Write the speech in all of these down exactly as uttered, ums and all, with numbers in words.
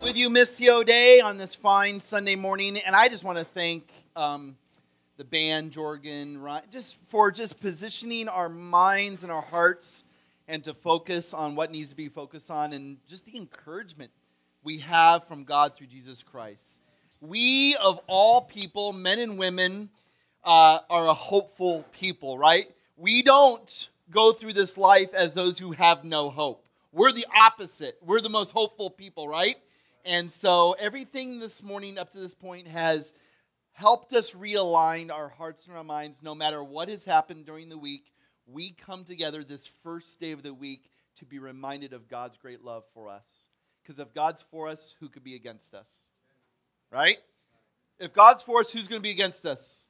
With you, Missio Day, on this fine Sunday morning, and I just want to thank um, the band, Jorgen, Ryan, just for just positioning our minds and our hearts and to focus on what needs to be focused on, and just the encouragement we have from God through Jesus Christ. We, of all people, men and women, uh, are a hopeful people, right? We don't go through this life as those who have no hope. We're the opposite. We're the most hopeful people, right? And so everything this morning up to this point has helped us realign our hearts and our minds. No matter what has happened during the week, we come together this first day of the week to be reminded of God's great love for us. Because if God's for us, who could be against us? Right? If God's for us, who's going to be against us?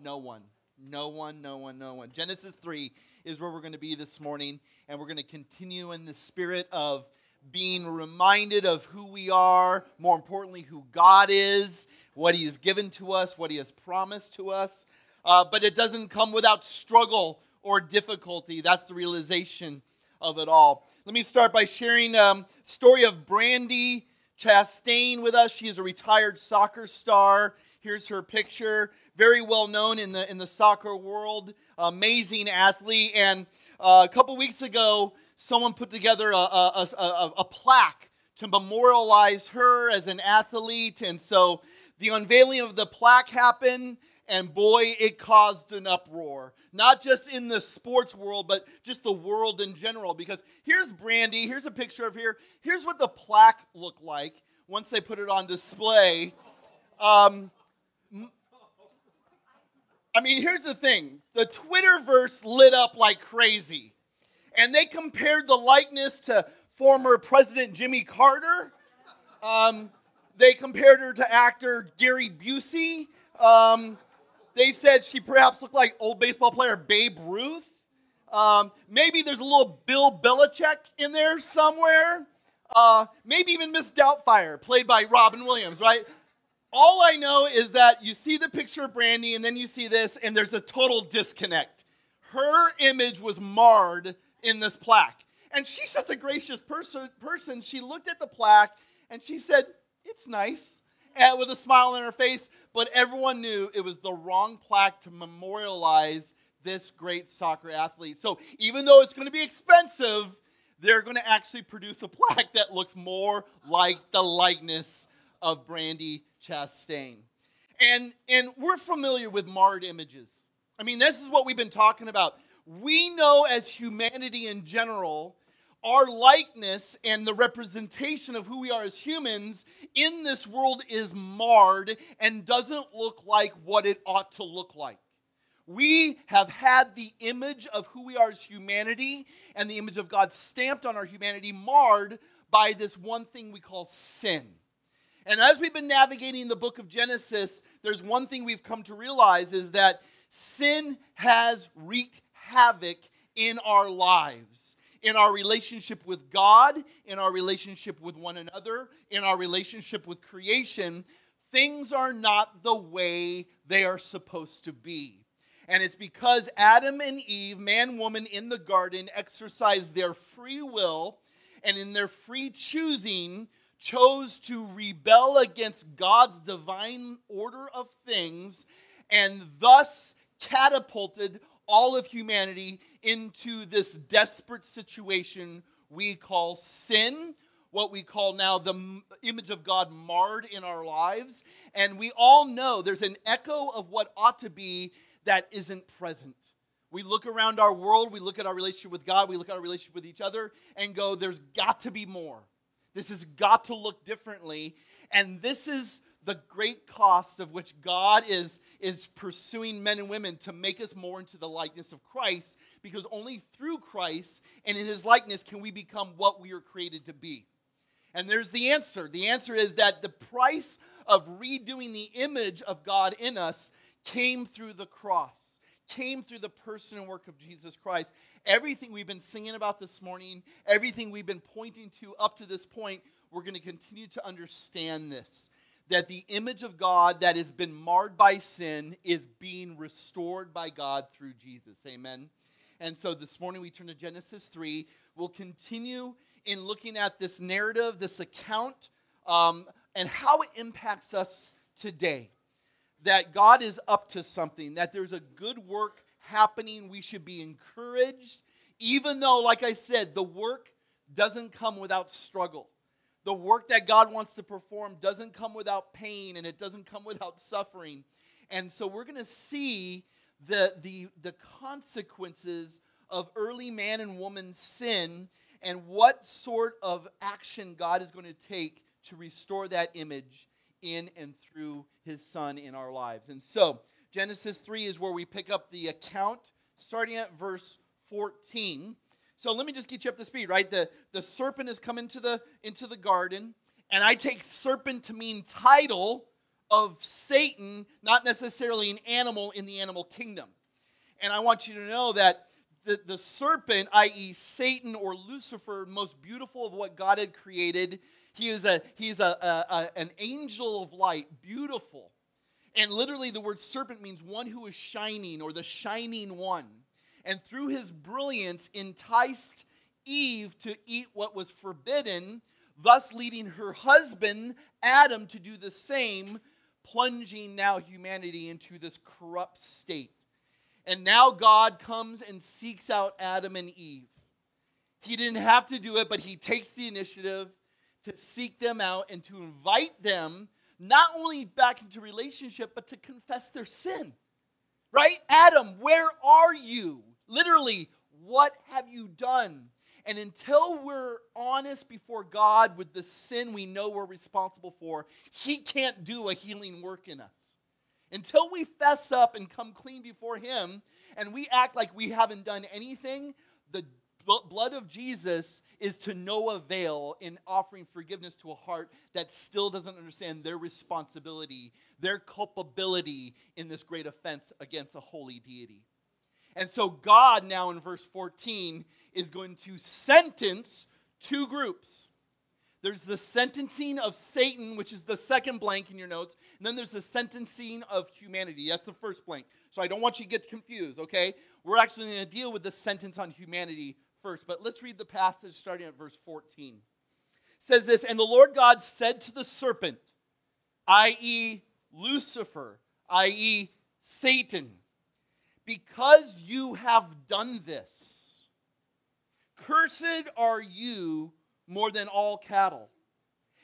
No one. No one, no one, no one. Genesis three is where we're going to be this morning, and we're going to continue in the spirit of being reminded of who we are, more importantly, who God is, what He has given to us, what He has promised to us. Uh, but it doesn't come without struggle or difficulty. That's the realization of it all. Let me start by sharing a um, story of Brandi Chastain with us. She is a retired soccer star. Here's her picture. Very well known in the in the soccer world. Amazing athlete. And uh, a couple weeks ago, someone put together a, a, a, a plaque to memorialize her as an athlete. And so the unveiling of the plaque happened. And boy, it caused an uproar, not just in the sports world, but just the world in general. Because here's Brandi, here's a picture of her, here's what the plaque looked like once they put it on display. Um, I mean, here's the thing. The Twitterverse lit up like crazy. And they compared the likeness to former President Jimmy Carter. Um, they compared her to actor Gary Busey. Um... They said she perhaps looked like old baseball player Babe Ruth. Um, maybe there's a little Bill Belichick in there somewhere. Uh, maybe even Miss Doubtfire, played by Robin Williams, right? All I know is that you see the picture of Brandi, and then you see this, and there's a total disconnect. Her image was marred in this plaque. And she's such a gracious person, person. She looked at the plaque, and she said, "It's nice," and with a smile on her face. But everyone knew it was the wrong plaque to memorialize this great soccer athlete. So even though it's going to be expensive, they're going to actually produce a plaque that looks more like the likeness of Brandi Chastain. And, and we're familiar with marred images. I mean, this is what we've been talking about. We know as humanity in general, our likeness and the representation of who we are as humans in this world is marred and doesn't look like what it ought to look like. We have had the image of who we are as humanity and the image of God stamped on our humanity marred by this one thing we call sin. And as we've been navigating the book of Genesis, there's one thing we've come to realize is that sin has wreaked havoc in our lives. In our relationship with God, in our relationship with one another, in our relationship with creation, things are not the way they are supposed to be. And it's because Adam and Eve, man, woman, in the garden, exercised their free will and in their free choosing chose to rebel against God's divine order of things and thus catapulted all of humanity into this desperate situation we call sin, what we call now the image of God marred in our lives. And we all know there's an echo of what ought to be that isn't present. We look around our world, we look at our relationship with God, we look at our relationship with each other and go, there's got to be more. This has got to look differently. And this is the great cost of which God is, is pursuing men and women to make us more into the likeness of Christ, because only through Christ and in His likeness can we become what we are created to be. And there's the answer. The answer is that the price of redoing the image of God in us came through the cross, came through the person and work of Jesus Christ. Everything we've been singing about this morning, everything we've been pointing to up to this point, we're going to continue to understand this. that the image of God that has been marred by sin is being restored by God through Jesus. Amen. And so this morning we turn to Genesis three. We'll continue in looking at this narrative, this account, um, and how it impacts us today. That God is up to something, that there's a good work happening. We should be encouraged, even though, like I said, the work doesn't come without struggle. The work that God wants to perform doesn't come without pain, and it doesn't come without suffering. And so we're going to see the, the, the consequences of early man and woman's sin and what sort of action God is going to take to restore that image in and through his son in our lives. And so Genesis three is where we pick up the account, starting at verse fourteen. So let me just get you up to speed, right? The, the serpent has come into the, into the garden, and I take serpent to mean title of Satan, not necessarily an animal in the animal kingdom. And I want you to know that the, the serpent, that is. Satan or Lucifer, most beautiful of what God had created, he is a, he's a, a, a, an angel of light, beautiful. And literally the word serpent means one who is shining or the shining one. And through his brilliance, enticed Eve to eat what was forbidden, thus leading her husband, Adam, to do the same, plunging now humanity into this corrupt state. And now God comes and seeks out Adam and Eve. He didn't have to do it, but he takes the initiative to seek them out and to invite them not only back into relationship, but to confess their sin. Right? Adam, where are you? Literally, what have you done? And until we're honest before God with the sin we know we're responsible for, he can't do a healing work in us. Until we fess up and come clean before him, and we act like we haven't done anything, the blood of Jesus is to no avail in offering forgiveness to a heart that still doesn't understand their responsibility, their culpability in this great offense against a holy deity. And so God now in verse fourteen is going to sentence two groups. There's the sentencing of Satan, which is the second blank in your notes. And then there's the sentencing of humanity. That's the first blank. So I don't want you to get confused, okay? We're actually going to deal with the sentence on humanity first. But let's read the passage starting at verse fourteen. It says this, and the Lord God said to the serpent, that is. Lucifer, that is. Satan, because you have done this, cursed are you more than all cattle,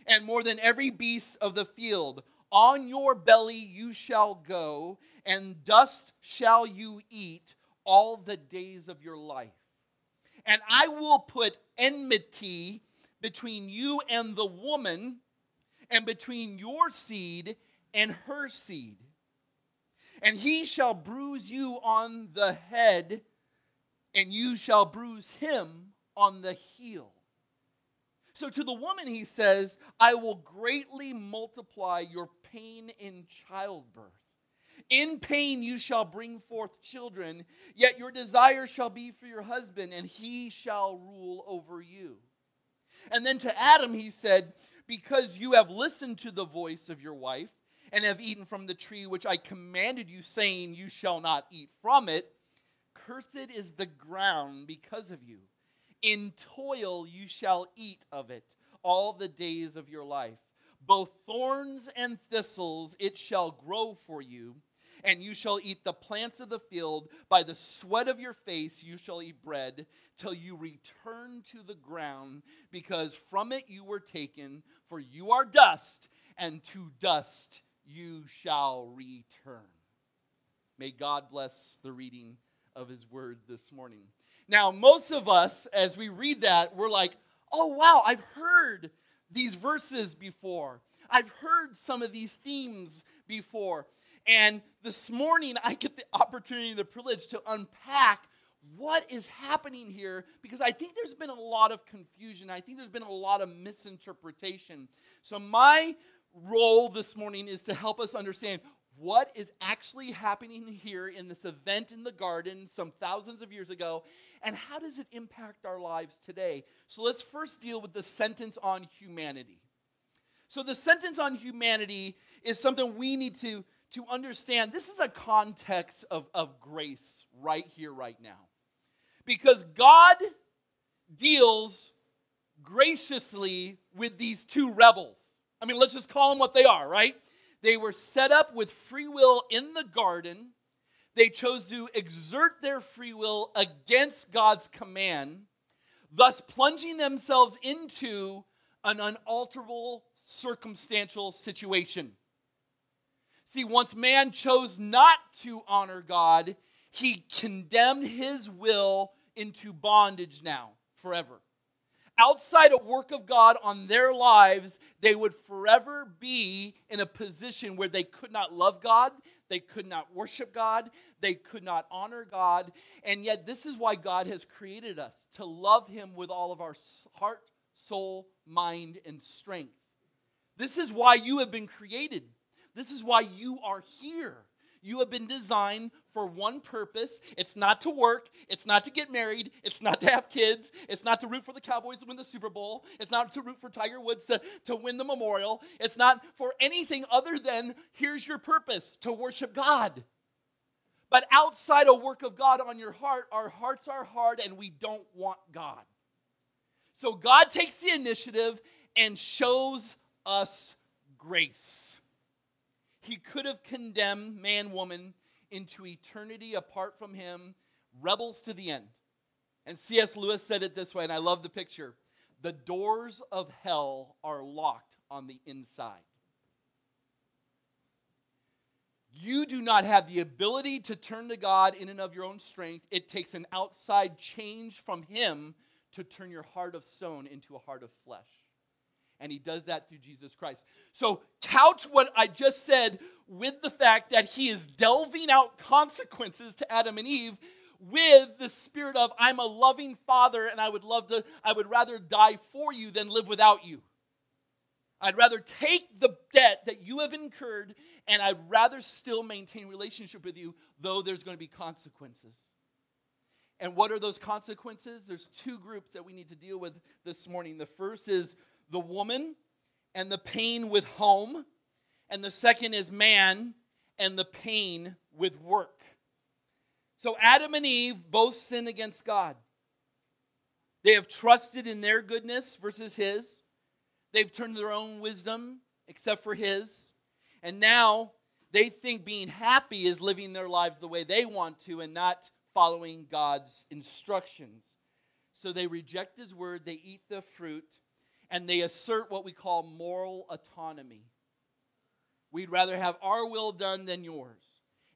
and more than every beast of the field. On your belly you shall go, and dust shall you eat all the days of your life. And I will put enmity between you and the woman, and between your seed and her seed. And he shall bruise you on the head, and you shall bruise him on the heel. So to the woman he says, I will greatly multiply your pain in childbirth. In pain you shall bring forth children, yet your desire shall be for your husband, and he shall rule over you. And then to Adam he said, because you have listened to the voice of your wife, and have eaten from the tree which I commanded you, saying, you shall not eat from it, cursed is the ground because of you. In toil you shall eat of it all the days of your life. Both thorns and thistles it shall grow for you, and you shall eat the plants of the field. By the sweat of your face you shall eat bread, till you return to the ground, because from it you were taken, for you are dust, and to dust you shall return. May God bless the reading of his word this morning. Now, most of us, as we read that, we're like, oh, wow, I've heard these verses before. I've heard some of these themes before. And this morning, I get the opportunity and the privilege to unpack what is happening here, because I think there's been a lot of confusion. I think there's been a lot of misinterpretation. So my role this morning is to help us understand what is actually happening here in this event in the garden some thousands of years ago, and how does it impact our lives today? So let's first deal with the sentence on humanity. So the sentence on humanity is something we need to, to understand. This is a context of, of grace right here, right now. Because God deals graciously with these two rebels. I mean, let's just call them what they are, right? They were set up with free will in the garden. They chose to exert their free will against God's command, thus plunging themselves into an unalterable circumstantial situation. See, once man chose not to honor God, he condemned his will into bondage now, forever. Outside a work of God on their lives, they would forever be in a position where they could not love God, they could not worship God, they could not honor God, and yet this is why God has created us, to love Him with all of our heart, soul, mind, and strength. This is why you have been created. This is why you are here. You have been designed for one purpose. It's not to work. It's not to get married. It's not to have kids. It's not to root for the Cowboys to win the Super Bowl. It's not to root for Tiger Woods to, to win the Memorial. It's not for anything other than, here's your purpose, to worship God. But outside a work of God on your heart, our hearts are hard and we don't want God. So God takes the initiative and shows us grace. He could have condemned man, woman into eternity apart from him, rebels to the end. And C S Lewis said it this way, and I love the picture. The doors of hell are locked on the inside. You do not have the ability to turn to God in and of your own strength. It takes an outside change from Him to turn your heart of stone into a heart of flesh. And He does that through Jesus Christ. So couch what I just said with the fact that He is delving out consequences to Adam and Eve with the spirit of, I'm a loving Father and I would love to, I would rather die for you than live without you. I'd rather take the debt that you have incurred and I'd rather still maintain relationship with you, though there's going to be consequences. And what are those consequences? There's two groups that we need to deal with this morning. The first is the woman and the pain with home, and the second is man and the pain with work. So Adam and Eve both sin against God. They have trusted in their goodness versus His. They've turned to their own wisdom except for His. And now they think being happy is living their lives the way they want to and not following God's instructions. So they reject His word, they eat the fruit, and they assert what we call moral autonomy. We'd rather have our will done than yours.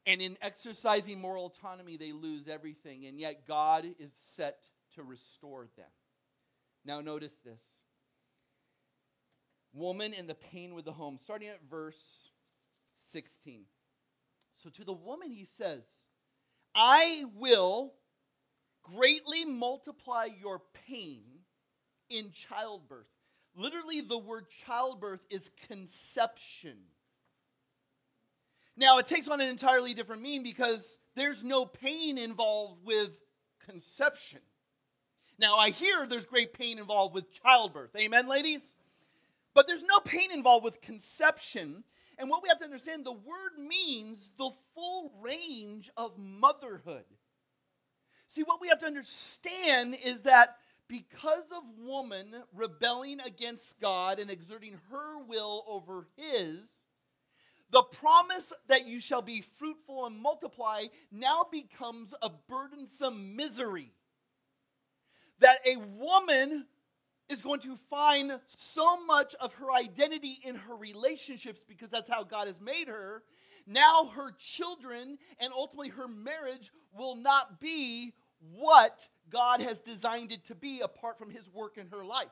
And in exercising moral autonomy, they lose everything. And yet God is set to restore them. Now notice this. Woman and the pain with the home. Starting at verse sixteen. So to the woman He says, I will greatly multiply your pain in childbirth. Literally, the word childbirth is conception. Now, it takes on an entirely different meaning because there's no pain involved with conception. Now, I hear there's great pain involved with childbirth. Amen, ladies? But there's no pain involved with conception. And what we have to understand, the word means the full range of motherhood. See, what we have to understand is that because of woman rebelling against God and exerting her will over His, the promise that you shall be fruitful and multiply now becomes a burdensome misery. That a woman is going to find so much of her identity in her relationships because that's how God has made her. Now her children and ultimately her marriage will not be what God has designed it to be apart from His work in her life.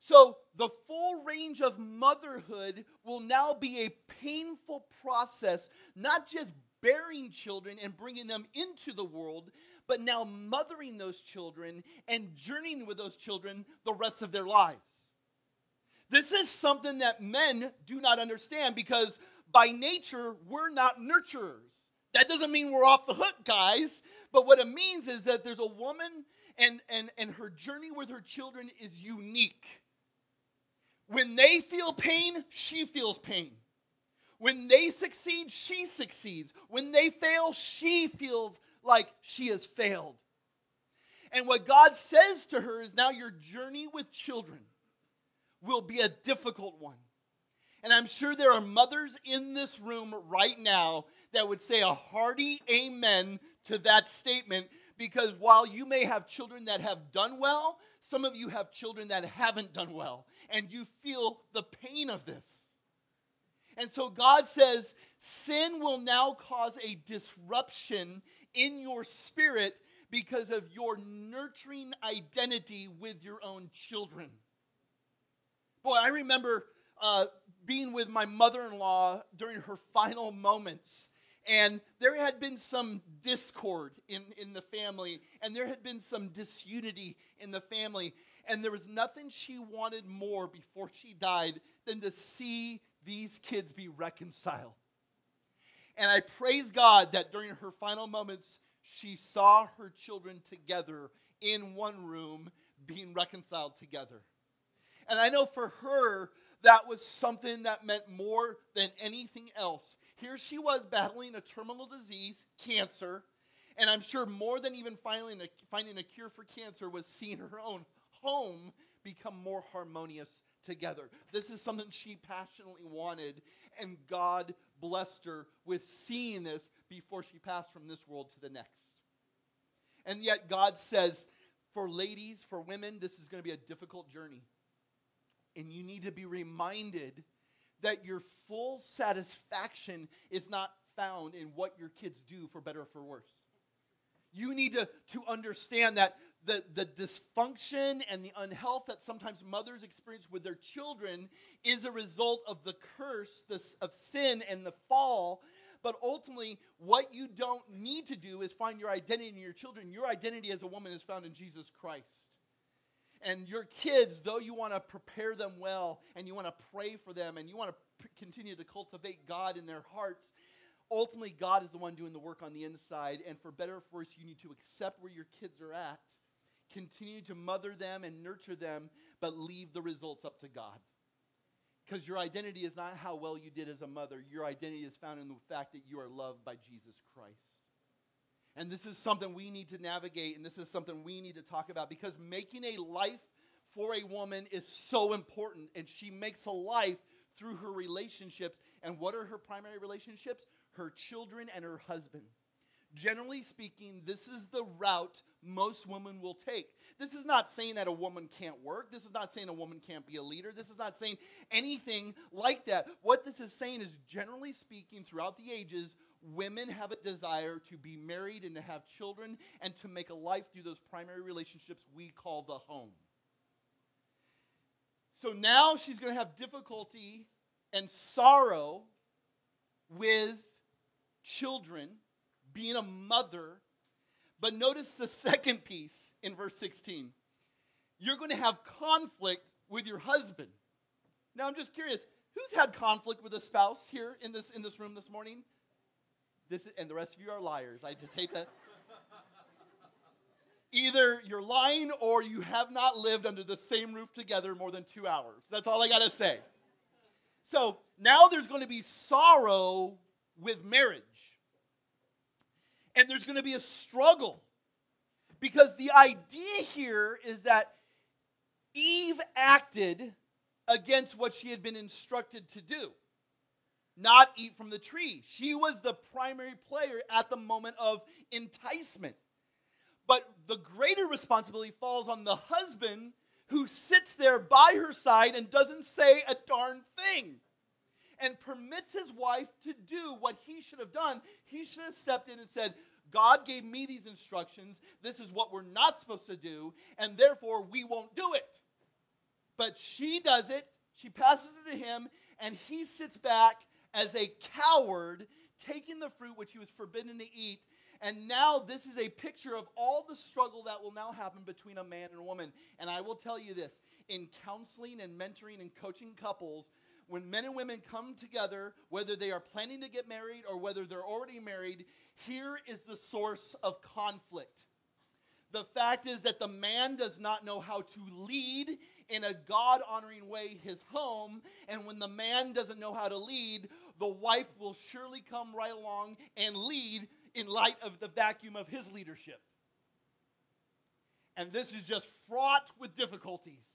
So the full range of motherhood will now be a painful process, not just bearing children and bringing them into the world, but now mothering those children and journeying with those children the rest of their lives. This is something that men do not understand because by nature, we're not nurturers. That doesn't mean we're off the hook, guys. But what it means is that there's a woman and, and, and her journey with her children is unique. When they feel pain, she feels pain. When they succeed, she succeeds. When they fail, she feels like she has failed. And what God says to her is, now your journey with children will be a difficult one. And I'm sure there are mothers in this room right now that would say a hearty amen to that statement, because while you may have children that have done well, some of you have children that haven't done well, and you feel the pain of this. And so God says, sin will now cause a disruption in your spirit because of your nurturing identity with your own children. Boy, I remember uh, being with my mother-in-law during her final moments, and there had been some discord in, in the family, and there had been some disunity in the family, and there was nothing she wanted more before she died than to see these kids be reconciled. And I praise God that during her final moments, she saw her children together in one room being reconciled together. And I know for her, that was something that meant more than anything else. Here she was battling a terminal disease, cancer, and I'm sure more than even finding a, finding a cure for cancer was seeing her own home become more harmonious together. This is something she passionately wanted, and God blessed her with seeing this before she passed from this world to the next. And yet God says, for ladies, for women, this is going to be a difficult journey. And you need to be reminded that your full satisfaction is not found in what your kids do, for better or for worse. You need to, to understand that the, the dysfunction and the unhealth that sometimes mothers experience with their children is a result of the curse this, of sin and the fall. But ultimately, what you don't need to do is find your identity in your children. Your identity as a woman is found in Jesus Christ. And your kids, though you want to prepare them well, and you want to pray for them, and you want to continue to cultivate God in their hearts, ultimately God is the one doing the work on the inside. And for better or for worse, you need to accept where your kids are at, continue to mother them and nurture them, but leave the results up to God. Because your identity is not how well you did as a mother. Your identity is found in the fact that you are loved by Jesus Christ. And this is something we need to navigate, and this is something we need to talk about, because making a life for a woman is so important, and she makes a life through her relationships. And what are her primary relationships? Her children and her husband. Generally speaking, this is the route most women will take. This is not saying that a woman can't work. This is not saying a woman can't be a leader. This is not saying anything like that. What this is saying is, generally speaking, throughout the ages, women have a desire to be married and to have children and to make a life through those primary relationships we call the home. So now she's going to have difficulty and sorrow with children, being a mother. But notice the second piece in verse sixteen. You're going to have conflict with your husband. Now I'm just curious, who's had conflict with a spouse here in this in this room this morning? This, and the rest of you are liars. I just hate that. Either you're lying or you have not lived under the same roof together more than two hours. That's all I got to say. So now there's going to be sorrow with marriage. And there's going to be a struggle. Because the idea here is that Eve acted against what she had been instructed to do. Not eat from the tree. She was the primary player at the moment of enticement. But the greater responsibility falls on the husband, who sits there by her side and doesn't say a darn thing, and permits his wife to do what he should have done. He should have stepped in and said, God gave me these instructions. This is what we're not supposed to do, and therefore we won't do it. But she does it. She passes it to him, and he sits back as a coward, taking the fruit which he was forbidden to eat. And now this is a picture of all the struggle that will now happen between a man and a woman. And I will tell you this, in counseling and mentoring and coaching couples, when men and women come together, whether they are planning to get married or whether they're already married, here is the source of conflict. The fact is that the man does not know how to lead in a God-honoring way his home. And when the man doesn't know how to lead, the wife will surely come right along and lead in light of the vacuum of his leadership. And this is just fraught with difficulties.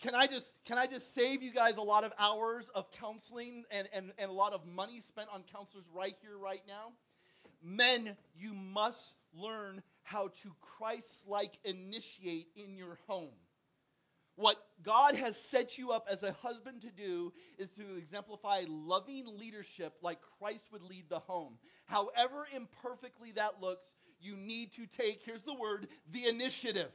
Can I just, can I just save you guys a lot of hours of counseling and, and, and a lot of money spent on counselors right here, right now? Men, you must learn how to Christ-like initiate in your home. What God has set you up as a husband to do is to exemplify loving leadership like Christ would lead the home. However imperfectly that looks, you need to take, here's the word, the initiative.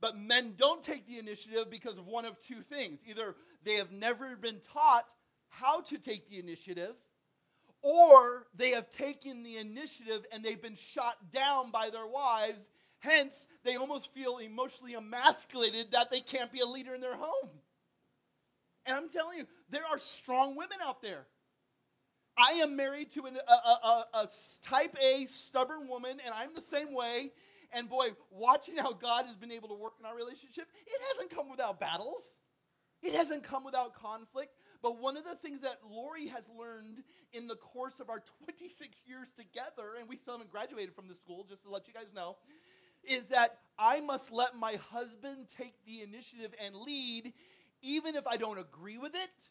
But men don't take the initiative because of one of two things. Either they have never been taught how to take the initiative, or they have taken the initiative and they've been shot down by their wives. Hence, they almost feel emotionally emasculated that they can't be a leader in their home. And I'm telling you, there are strong women out there. I am married to an, a, a, a type A stubborn woman, and I'm the same way. And boy, watching how God has been able to work in our relationship, it hasn't come without battles. It hasn't come without conflict. But one of the things that Lori has learned in the course of our twenty-six years together, and we still haven't graduated from the school, just to let you guys know, is that I must let my husband take the initiative and lead, even if I don't agree with it.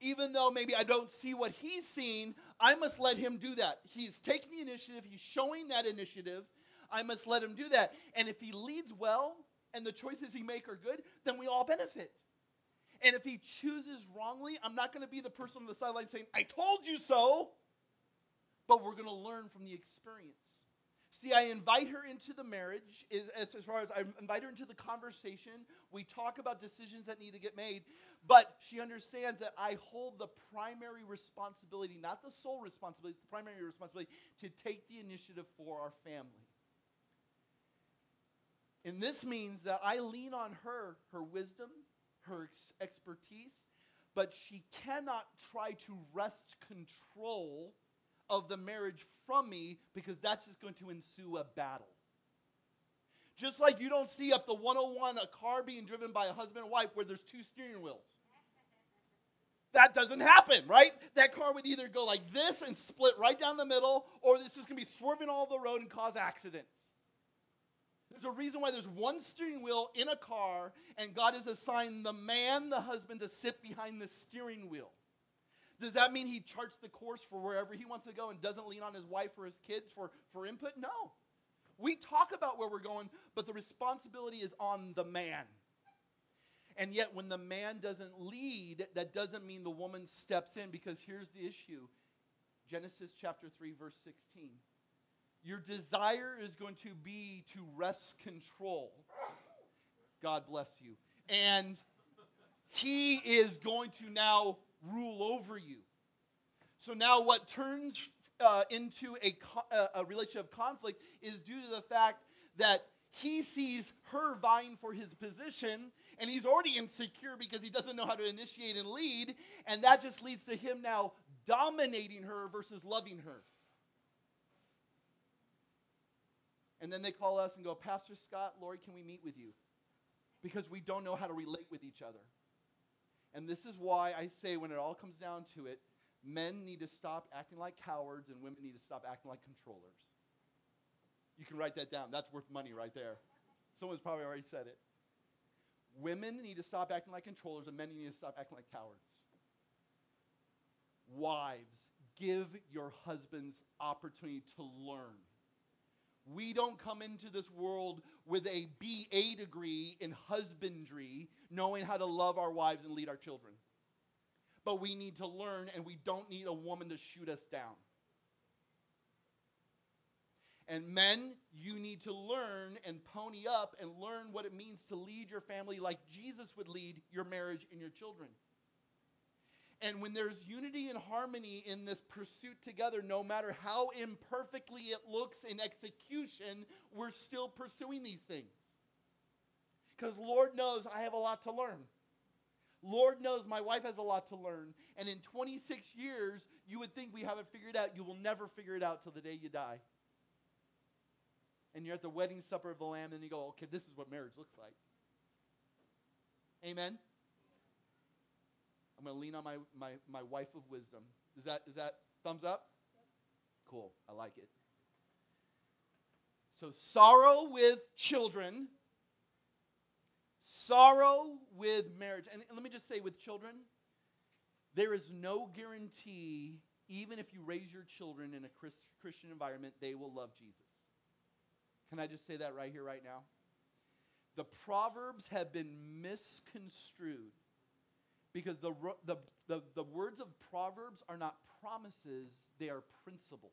Even though maybe I don't see what he's seen, I must let him do that. He's taking the initiative. He's showing that initiative. I must let him do that. And if he leads well and the choices he makes are good, then we all benefit. And if he chooses wrongly, I'm not going to be the person on the sideline saying, I told you so. But we're going to learn from the experience. See, I invite her into the marriage, as, as far as I invite her into the conversation. We talk about decisions that need to get made. But she understands that I hold the primary responsibility, not the sole responsibility, the primary responsibility, to take the initiative for our family. And this means that I lean on her, her wisdom, her ex- expertise, but she cannot try to wrest control of the marriage from me, because that's just going to ensue a battle. Just like you don't see up the one oh one a car being driven by a husband and wife where there's two steering wheels. That doesn't happen, right? That car would either go like this and split right down the middle, or this is going to be swerving all the road and cause accidents. There's a reason why there's one steering wheel in a car, and God has assigned the man, the husband, to sit behind the steering wheel. Does that mean he charts the course for wherever he wants to go and doesn't lean on his wife or his kids for, for input? No. We talk about where we're going, but the responsibility is on the man. And yet when the man doesn't lead, that doesn't mean the woman steps in, because here's the issue. Genesis chapter three, verse sixteen. Your desire is going to be to wrest control. God bless you. And he is going to now rule over you. So now what turns uh, into a, co- a relationship of conflict is due to the fact that he sees her vying for his position, and he's already insecure because he doesn't know how to initiate and lead, and that just leads to him now dominating her versus loving her. And then they call us and go, Pastor Scott, Lori, can we meet with you? Because we don't know how to relate with each other. And this is why I say, when it all comes down to it, men need to stop acting like cowards and women need to stop acting like controllers. You can write that down. That's worth money right there. Someone's probably already said it. Women need to stop acting like controllers, and men need to stop acting like cowards. Wives, give your husbands opportunity to learn. We don't come into this world with a B A degree in husbandry, knowing how to love our wives and lead our children. But we need to learn, and we don't need a woman to shoot us down. And men, you need to learn and pony up and learn what it means to lead your family like Jesus would lead your marriage and your children. And when there's unity and harmony in this pursuit together, no matter how imperfectly it looks in execution, we're still pursuing these things. Because Lord knows I have a lot to learn. Lord knows my wife has a lot to learn. And in twenty-six years, you would think we have it figured out. You will never figure it out till the day you die. and you're at the wedding supper of the Lamb, and you go, okay, this is what marriage looks like. Amen? I'm going to lean on my, my, my wife of wisdom. Is that, is that thumbs up? Cool. I like it. So sorrow with children, sorrow with marriage. And let me just say with children, there is no guarantee, even if you raise your children in a Christ, Christian environment, they will love Jesus. Can I just say that right here, right now? The Proverbs have been misconstrued because the, the, the, the words of Proverbs are not promises, they are principles.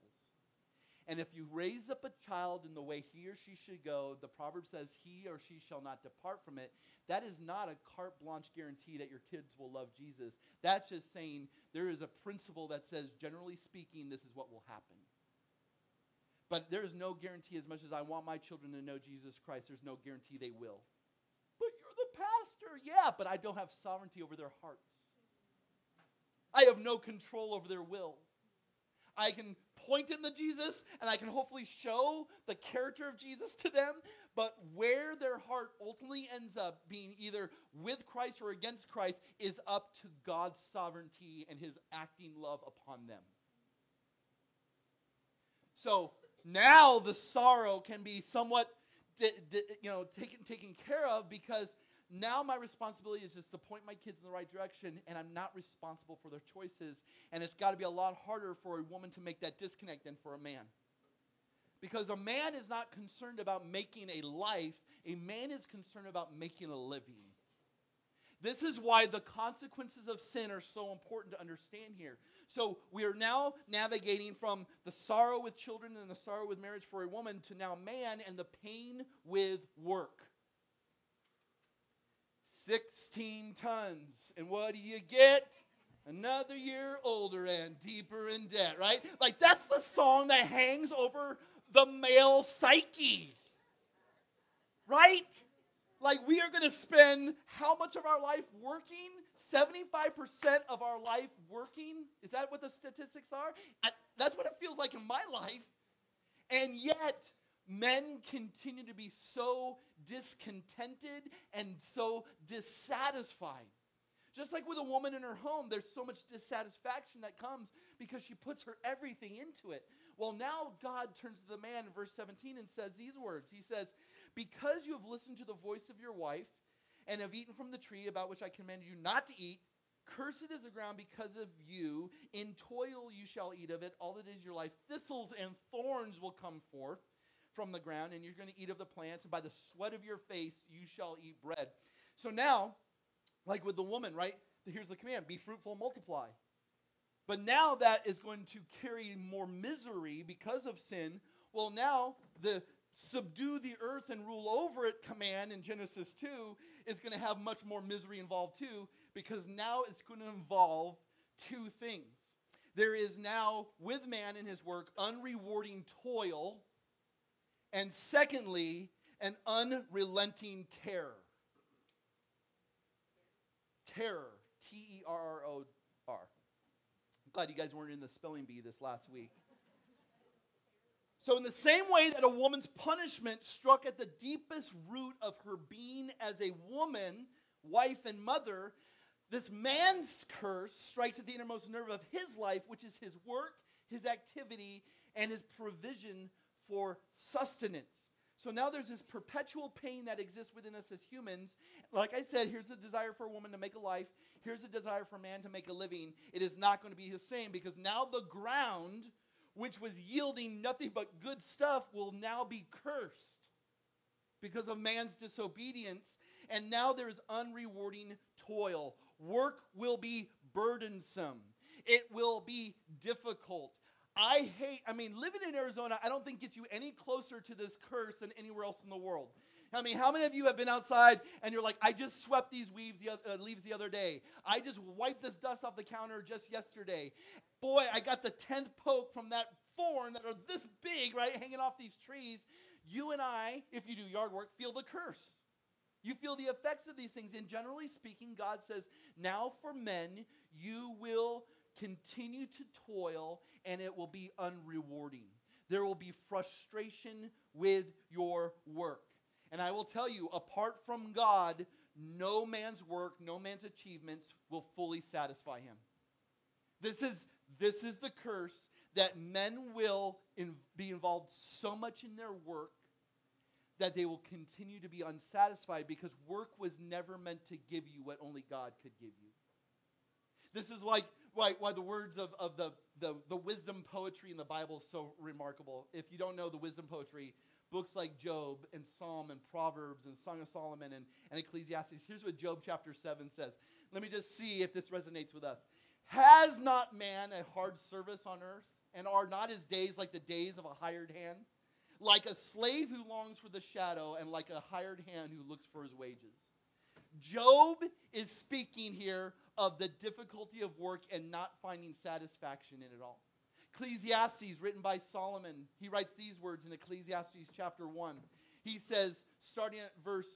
And if you raise up a child in the way he or she should go, the proverb says he or she shall not depart from it. That is not a carte blanche guarantee that your kids will love Jesus. That's just saying there is a principle that says, generally speaking, this is what will happen. But there is no guarantee, as much as I want my children to know Jesus Christ, there's no guarantee they will. But you're the pastor. Yeah, but I don't have sovereignty over their hearts. I have no control over their will. I can point them to Jesus, and I can hopefully show the character of Jesus to them, but where their heart ultimately ends up being either with Christ or against Christ is up to God's sovereignty and his acting love upon them. So now the sorrow can be somewhat d- d- you know, taken, taken care of, because now my responsibility is just to point my kids in the right direction, and I'm not responsible for their choices. And it's got to be a lot harder for a woman to make that disconnect than for a man. Because a man is not concerned about making a life. A man is concerned about making a living. This is why the consequences of sin are so important to understand here. So we are now navigating from the sorrow with children and the sorrow with marriage for a woman to now man and the pain with work. sixteen tons, and what do you get? Another year older and deeper in debt, right? Like, that's the song that hangs over the male psyche, right? Like, we are going to spend how much of our life working? seventy-five percent of our life working? Is that what the statistics are? I, that's what it feels like in my life. And yet, men continue to be so discontented and so dissatisfied. Just like with a woman in her home, there's so much dissatisfaction that comes because she puts her everything into it. Well, now God turns to the man in verse seventeen and says these words. He says, because you have listened to the voice of your wife and have eaten from the tree about which I commanded you not to eat, cursed is the ground because of you. In toil you shall eat of it all the days of your life. Thistles and thorns will come forth from the ground, and you're going to eat of the plants, and by the sweat of your face you shall eat bread. So now, like with the woman, right, here's the command, be fruitful and multiply. But now that is going to carry more misery because of sin. Well, now the subdue the earth and rule over it command in Genesis two is going to have much more misery involved too, because now it's going to involve two things. There is now, with man in his work, unrewarding toil, and secondly, an unrelenting terror. Terror. T E R R O R. I'm glad you guys weren't in the spelling bee this last week. So in the same way that a woman's punishment struck at the deepest root of her being as a woman, wife, and mother, this man's curse strikes at the innermost nerve of his life, which is his work, his activity, and his provision for sustenance. So now there's this perpetual pain that exists within us as humans. Like I said, here's the desire for a woman to make a life. Here's the desire for a man to make a living. It is not going to be the same, because now the ground, which was yielding nothing but good stuff, will now be cursed because of man's disobedience. And now there is unrewarding toil. Work will be burdensome. It will be difficult. I hate, I mean, living in Arizona, I don't think gets you any closer to this curse than anywhere else in the world. I mean, how many of you have been outside and you're like, I just swept these weaves the other, uh, leaves the other day. I just wiped this dust off the counter just yesterday. Boy, I got the tenth poke from that thorn that are this big, right, hanging off these trees. You and I, if you do yard work, feel the curse. You feel the effects of these things. And generally speaking, God says, now for men, you will continue to toil, and it will be unrewarding. There will be frustration with your work. And I will tell you, apart from God, no man's work, no man's achievements will fully satisfy him. This is, this is the curse, that men will in, be involved so much in their work that they will continue to be unsatisfied, because work was never meant to give you what only God could give you. This is like why, why the words of, of the, the, the wisdom poetry in the Bible is so remarkable. If you don't know the wisdom poetry, books like Job and Psalm and Proverbs and Song of Solomon and, and Ecclesiastes. Here's what Job chapter seven says. Let me just see if this resonates with us. Has not man a hard service on earth? And are not his days like the days of a hired hand? Like a slave who longs for the shadow, and like a hired hand who looks for his wages. Job is speaking here of the difficulty of work and not finding satisfaction in it all. Ecclesiastes, written by Solomon, he writes these words in Ecclesiastes chapter one. He says, starting at verse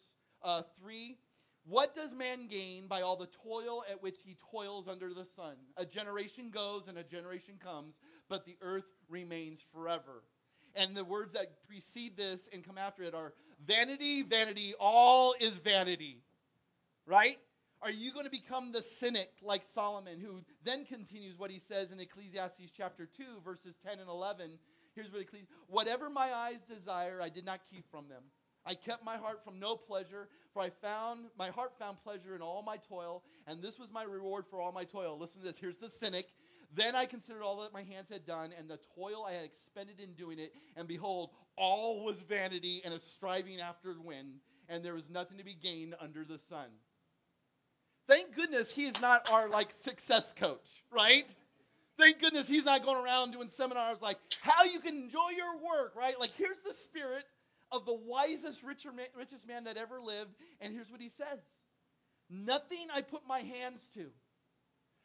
uh, three, "What does man gain by all the toil at which he toils under the sun? A generation goes and a generation comes, but the earth remains forever." And the words that precede this and come after it are, "Vanity, vanity, all is vanity." Right? Are you going to become the cynic like Solomon, who then continues what he says in Ecclesiastes chapter two, verses ten and eleven? Here's what Ecclesiastes: "Whatever my eyes desire, I did not keep from them. I kept my heart from no pleasure, for I found my heart found pleasure in all my toil, and this was my reward for all my toil." Listen to this. Here's the cynic. "Then I considered all that my hands had done, and the toil I had expended in doing it, and behold, all was vanity and a striving after wind, and there was nothing to be gained under the sun." Thank goodness he is not our, like, success coach, right? Thank goodness he's not going around doing seminars like how you can enjoy your work, right? Like, here's the spirit of the wisest, richest man that ever lived, and here's what he says. "Nothing I put my hands to,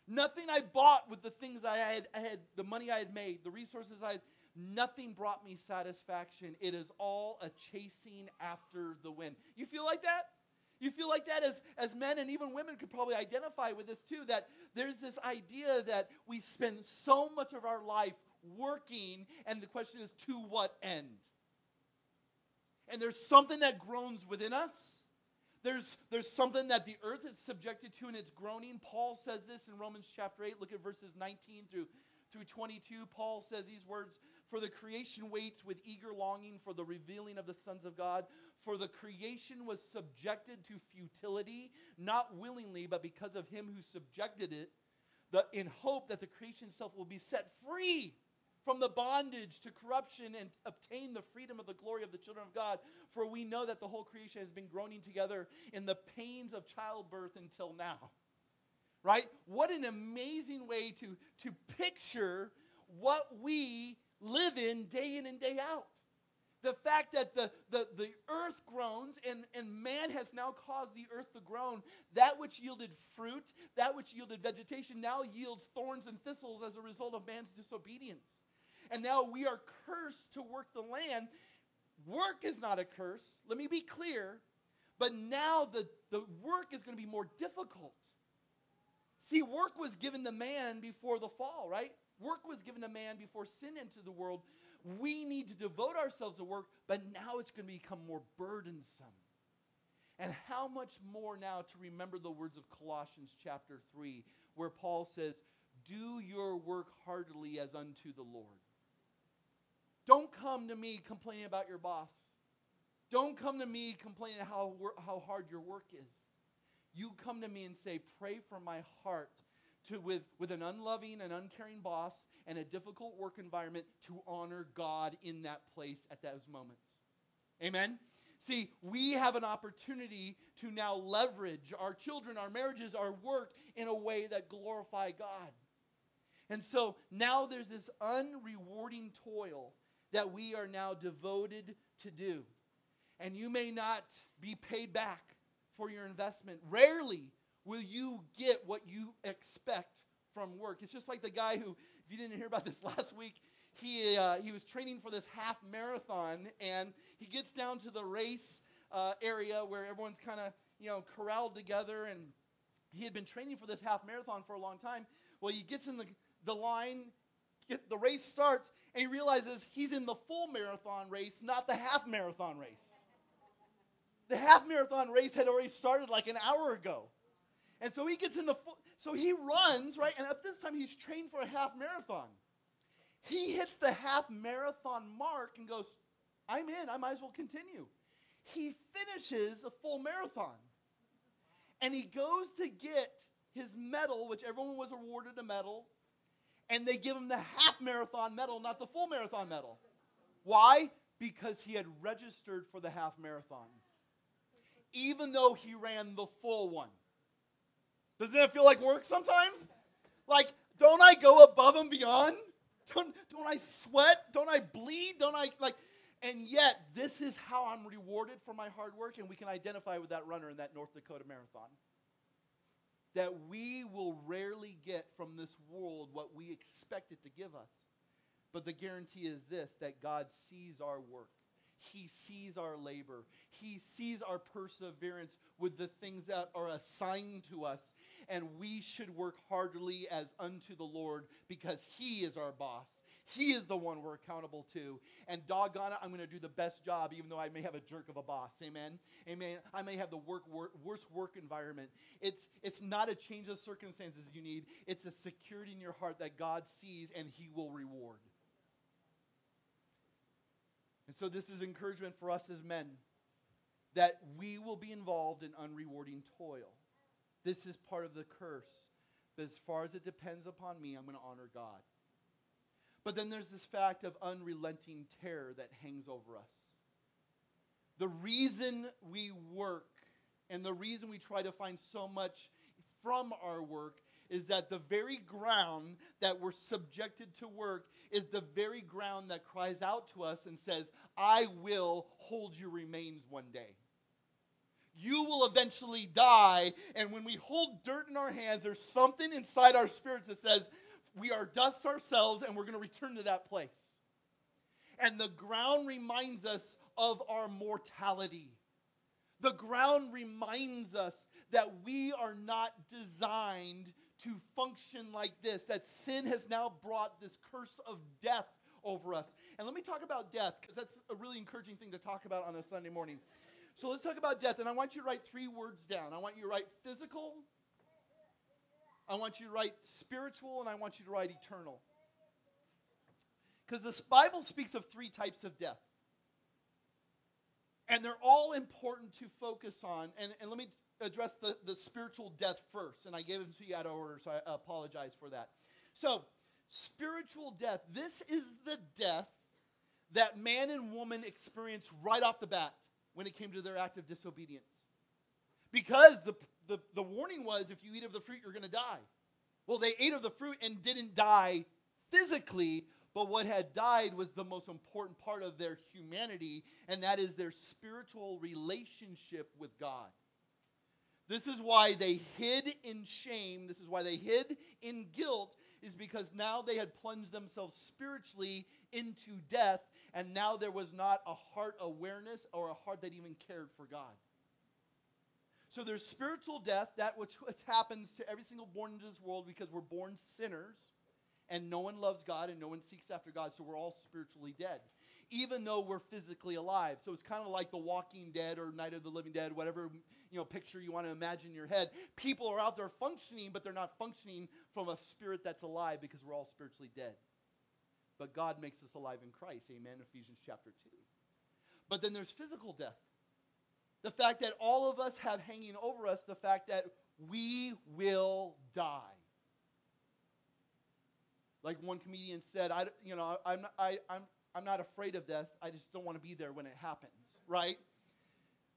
nothing I bought with the things I had, I had the money I had made, the resources I had, nothing brought me satisfaction. It is all a chasing after the wind." You feel like that? You feel like that as, as men, and even women could probably identify with this too, that there's this idea that we spend so much of our life working, and the question is, to what end? And there's something that groans within us. There's, there's something that the earth is subjected to, and it's groaning. Paul says this in Romans chapter eight. Look at verses nineteen through, through twenty-two. Paul says these words, "For the creation waits with eager longing for the revealing of the sons of God. For the creation was subjected to futility, not willingly, but because of him who subjected it, the, in hope that the creation itself will be set free from the bondage to corruption and obtain the freedom of the glory of the children of God. For we know that the whole creation has been groaning together in the pains of childbirth until now." Right? What an amazing way to, to picture what we live in day in and day out. The fact that the, the, the earth groans, and, and man has now caused the earth to groan. That which yielded fruit, that which yielded vegetation, now yields thorns and thistles as a result of man's disobedience. And now we are cursed to work the land. Work is not a curse. Let me be clear. But now the, the work is going to be more difficult. See, work was given to man before the fall, right? Work was given to man before sin entered the world. We need to devote ourselves to work, but now it's going to become more burdensome. And how much more now to remember the words of Colossians chapter three, where Paul says, "Do your work heartily as unto the Lord." Don't come to me complaining about your boss. Don't come to me complaining how, how hard your work is. You come to me and say, "Pray for my heart to with, with an unloving and uncaring boss and a difficult work environment to honor God in that place at those moments." Amen? See, we have an opportunity to now leverage our children, our marriages, our work in a way that glorify God. And so now there's this unrewarding toil that we are now devoted to do. And you may not be paid back for your investment. Rarely will you get what you expect from work. It's just like the guy who, if you didn't hear about this last week, he uh, he was training for this half marathon, and he gets down to the race uh, area where everyone's kind of, you know, corralled together, and he had been training for this half marathon for a long time. Well, he gets in the, the line, get, the race starts, and he realizes he's in the full marathon race, not the half marathon race. The half marathon race had already started like an hour ago. And so he gets in the full, so he runs, right? And at this time, he's trained for a half marathon. He hits the half marathon mark and goes, I'm in, I might as well continue. He finishes the full marathon. And he goes to get his medal, which everyone was awarded a medal, and they give him the half marathon medal, not the full marathon medal. Why? Because he had registered for the half marathon, even though he ran the full one. Doesn't it feel like work sometimes? Like, don't I go above and beyond? Don't, don't I sweat? Don't I bleed? Don't I, like, and yet this is how I'm rewarded for my hard work, and we can identify with that runner in that North Dakota marathon. That we will rarely get from this world what we expect it to give us. But the guarantee is this, that God sees our work. He sees our labor. He sees our perseverance with the things that are assigned to us. And we should work heartily as unto the Lord, because He is our boss. He is the one we're accountable to. And doggone it, I'm going to do the best job, even though I may have a jerk of a boss. Amen? Amen. I may have the work, wor- worst work environment. It's, it's not a change of circumstances you need. It's a security in your heart that God sees and He will reward. And so this is encouragement for us as men, that we will be involved in unrewarding toil. This is part of the curse. But as far as it depends upon me, I'm going to honor God. But then there's this fact of unrelenting terror that hangs over us. The reason we work and the reason we try to find so much from our work is that the very ground that we're subjected to work is the very ground that cries out to us and says, I will hold your remains one day. You will eventually die. And when we hold dirt in our hands, there's something inside our spirits that says, we are dust ourselves, and we're going to return to that place. And the ground reminds us of our mortality. The ground reminds us that we are not designed to function like this, that sin has now brought this curse of death over us. And let me talk about death, because that's a really encouraging thing to talk about on a Sunday morning. So let's talk about death, and I want you to write three words down. I want you to write physical, I want you to write spiritual, and I want you to write eternal. Because this Bible speaks of three types of death. And they're all important to focus on. And, and let me address the, the spiritual death first. And I gave them to you out of order, so I apologize for that. So, spiritual death. This is the death that man and woman experienced right off the bat when it came to their act of disobedience. Because the The, the warning was, if you eat of the fruit, you're going to die. Well, they ate of the fruit and didn't die physically, but what had died was the most important part of their humanity, and that is their spiritual relationship with God. This is why they hid in shame. This is why they hid in guilt, is because now they had plunged themselves spiritually into death, and now there was not a heart awareness or a heart that even cared for God. So there's spiritual death, that which happens to every single born into this world, because we're born sinners and no one loves God and no one seeks after God, so we're all spiritually dead, even though we're physically alive. So it's kind of like The Walking Dead or Night of the Living Dead, whatever, you know, picture you want to imagine in your head. People are out there functioning, but they're not functioning from a spirit that's alive, because we're all spiritually dead. But God makes us alive in Christ, amen, Ephesians chapter two. But then there's physical death. The fact that all of us have hanging over us, the fact that we will die. Like one comedian said, I, you know, I'm not, I, I'm, I'm not afraid of death. I just don't want to be there when it happens, right?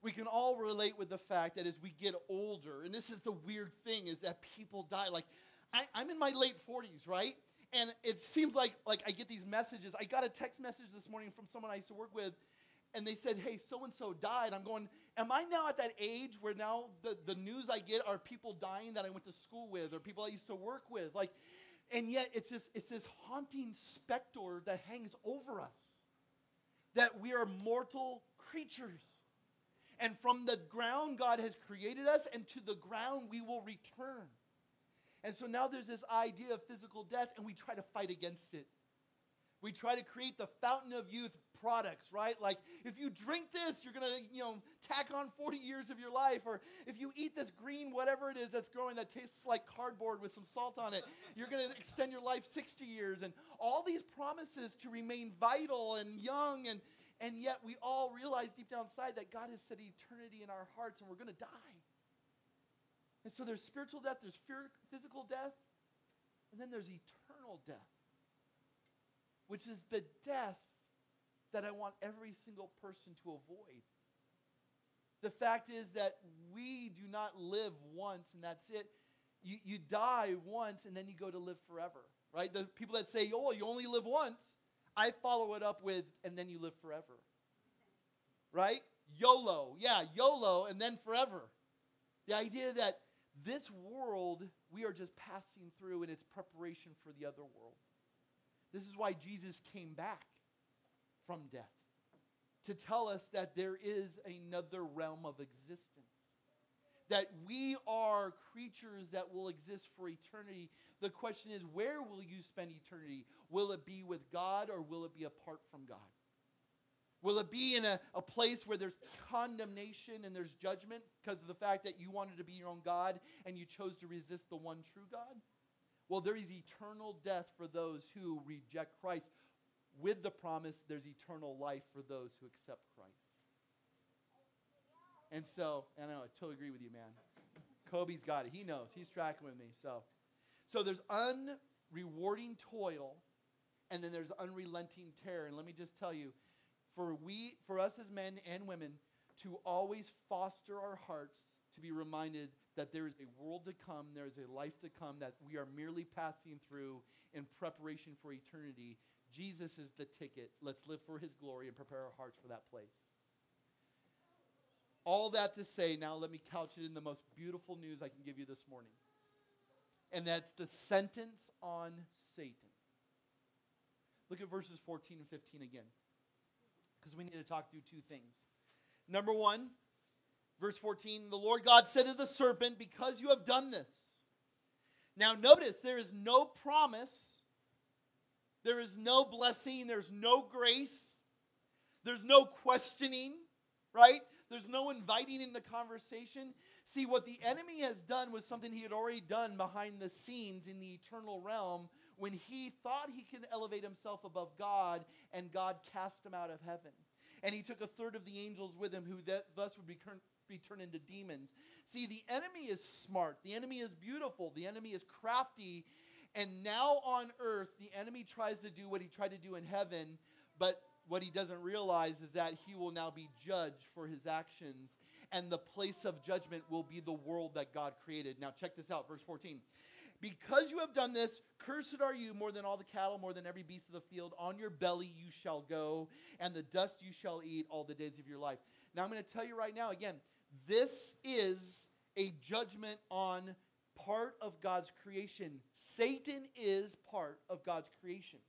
We can all relate with the fact that as we get older, and this is the weird thing, is that people die. Like I, I'm in my late forties, right? And it seems like like I get these messages. I got a text message this morning from someone I used to work with. And they said, hey, so-and-so died. I'm going, am I now at that age where now the, the news I get are people dying that I went to school with or people I used to work with? Like, and yet it's this, it's this haunting specter that hangs over us, that we are mortal creatures. And from the ground God has created us, and to the ground we will return. And so now there's this idea of physical death, and we try to fight against it. We try to create the fountain of youth products, right? Like, if you drink this, you're going to, you know, tack on forty years of your life. Or if you eat this green, whatever it is that's growing that tastes like cardboard with some salt on it, you're going to extend your life sixty years. And all these promises to remain vital and young. And, and yet we all realize deep down inside that God has set eternity in our hearts and we're going to die. And so there's spiritual death, there's physical death, and then there's eternal death, which is the death that I want every single person to avoid. The fact is that we do not live once and that's it. You, you die once and then you go to live forever, right? The people that say, oh, you only live once, I follow it up with, and then you live forever, right? YOLO, yeah, YOLO, and then forever. The idea that this world, we are just passing through in its preparation for the other world. This is why Jesus came back from death, to tell us that there is another realm of existence, that we are creatures that will exist for eternity. The question is, where will you spend eternity? Will it be with God or will it be apart from God? Will it be in a, a place where there's condemnation and there's judgment because of the fact that you wanted to be your own God and you chose to resist the one true God? Well, there is eternal death for those who reject Christ, with the promise there's eternal life for those who accept Christ. And so, and I know, I totally agree with you, man. Kobe's got it. He knows. He's tracking with me. So, so there's unrewarding toil, and then there's unrelenting terror. And let me just tell you, for we, for us as men and women, to always foster our hearts to be reminded that there is a world to come, there is a life to come, that we are merely passing through in preparation for eternity. Jesus is the ticket. Let's live for his glory and prepare our hearts for that place. All that to say, now let me couch it in the most beautiful news I can give you this morning. And that's the sentence on Satan. Look at verses fourteen and fifteen again, because we need to talk through two things. Number one, verse fourteen, the Lord God said to the serpent, because you have done this. Now notice, there is no promise. There is no blessing. There's no grace. There's no questioning, right? There's no inviting into conversation. See, what the enemy has done was something he had already done behind the scenes in the eternal realm when he thought he could elevate himself above God, and God cast him out of heaven. And he took a third of the angels with him, who thus would be, be turned into demons. See, the enemy is smart. The enemy is beautiful. The enemy is crafty. And now on earth, the enemy tries to do what he tried to do in heaven, but what he doesn't realize is that he will now be judged for his actions, and the place of judgment will be the world that God created. Now check this out, verse fourteen. Because you have done this, cursed are you more than all the cattle, more than every beast of the field. On your belly you shall go, and the dust you shall eat all the days of your life. Now I'm going to tell you right now, again, this is a judgment on part of God's creation. Satan is part of God's creation.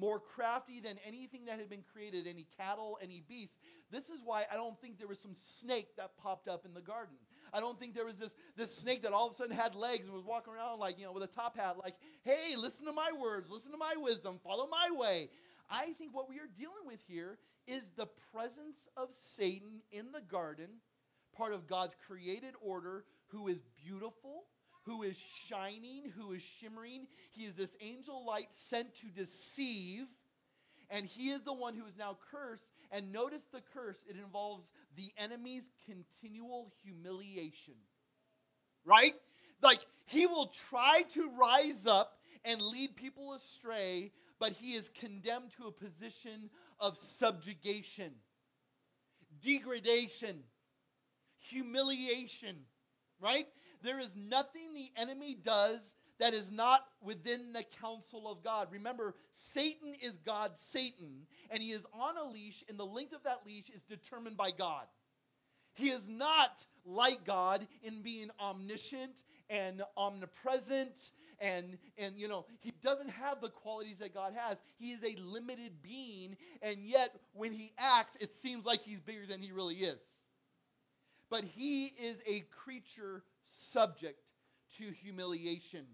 More crafty than anything that had been created, any cattle, any beasts. This is why I don't think there was some snake that popped up in the garden. I don't think there was this, this snake that all of a sudden had legs and was walking around like, you know, with a top hat, like, hey, listen to my words, listen to my wisdom, follow my way. I think what we are dealing with here is the presence of Satan in the garden, part of God's created order, who is beautiful, who is shining, who is shimmering. He is this angel light sent to deceive, and he is the one who is now cursed. And notice the curse. It involves the enemy's continual humiliation, right? Like, he will try to rise up and lead people astray, but he is condemned to a position of subjugation, degradation, humiliation, right? There is nothing the enemy does that is not within the counsel of God. Remember, Satan is God's Satan, and he is on a leash, and the length of that leash is determined by God. He is not like God in being omniscient and omnipresent, and, and you know, he doesn't have the qualities that God has. He is a limited being, and yet when he acts, it seems like he's bigger than he really is. But he is a creature subject to humiliation.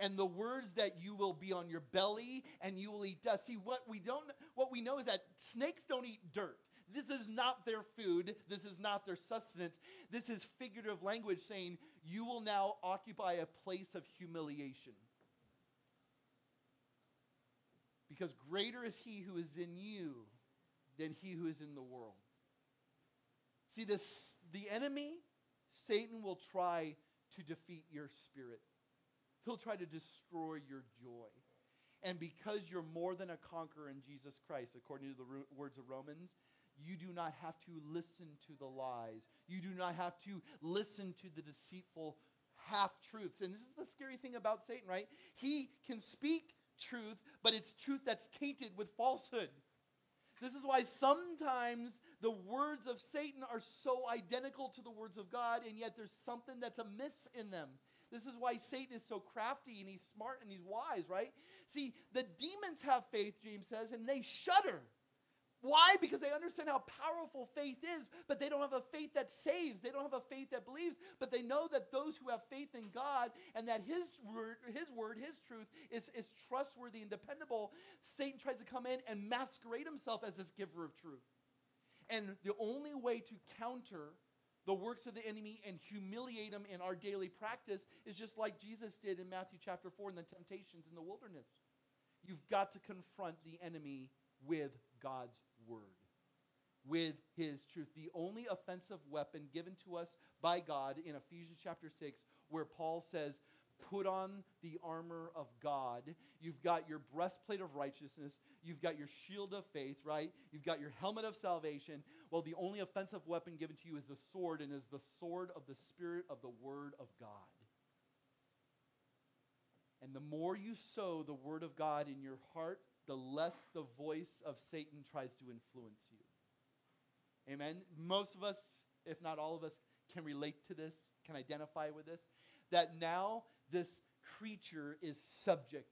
and the words that you will be on your belly and you will eat dust. See, what we don't, what we know is that snakes don't eat dirt. This is not their food. This is not their sustenance. This is figurative language saying you will now occupy a place of humiliation. Because greater is he who is in you than he who is in the world. See, this, the enemy, Satan, will try to defeat your spirit. He'll try to destroy your joy. And because you're more than a conqueror in Jesus Christ, according to the words of Romans, you do not have to listen to the lies. You do not have to listen to the deceitful half-truths. And this is the scary thing about Satan, right? He can speak truth, but it's truth that's tainted with falsehood. This is why sometimes the words of Satan are so identical to the words of God, and yet there's something that's amiss in them. This is why Satan is so crafty, and he's smart, and he's wise, right? See, the demons have faith, James says, and they shudder. Why? Because they understand how powerful faith is, but they don't have a faith that saves. They don't have a faith that believes, but they know that those who have faith in God and that his word, his word, his truth is, is trustworthy and dependable. Satan tries to come in and masquerade himself as this giver of truth. And the only way to counter the works of the enemy and humiliate him in our daily practice is just like Jesus did in Matthew chapter four in the temptations in the wilderness. You've got to confront the enemy with God's word, with his truth. The only offensive weapon given to us by God in Ephesians chapter six, where Paul says, put on the armor of God. You've got your breastplate of righteousness. You've got your shield of faith, right? You've got your helmet of salvation. Well, the only offensive weapon given to you is the sword, and is the sword of the Spirit of the word of God. And the more you sow the word of God in your heart, the less the voice of Satan tries to influence you. Amen? Most of us, if not all of us, can relate to this, can identify with this, that now this creature is subject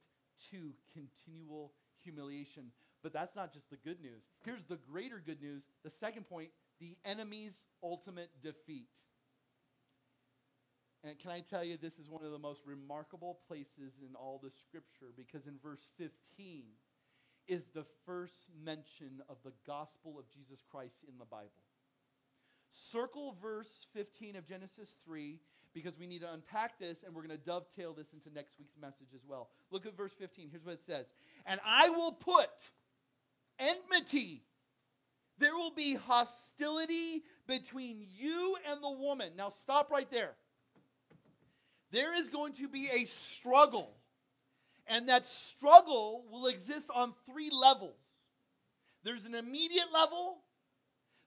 to continual humiliation. But that's not just the good news. Here's the greater good news. The second point, the enemy's ultimate defeat. And can I tell you, this is one of the most remarkable places in all the Scripture, because in verse fifteen... is the first mention of the gospel of Jesus Christ in the Bible. Circle verse fifteen of Genesis three, because we need to unpack this, and we're going to dovetail this into next week's message as well. Look at verse fifteen. Here's what it says. And I will put enmity. There will be hostility between you and the woman. Now stop right there. There is going to be a struggle. And that struggle will exist on three levels. There's an immediate level,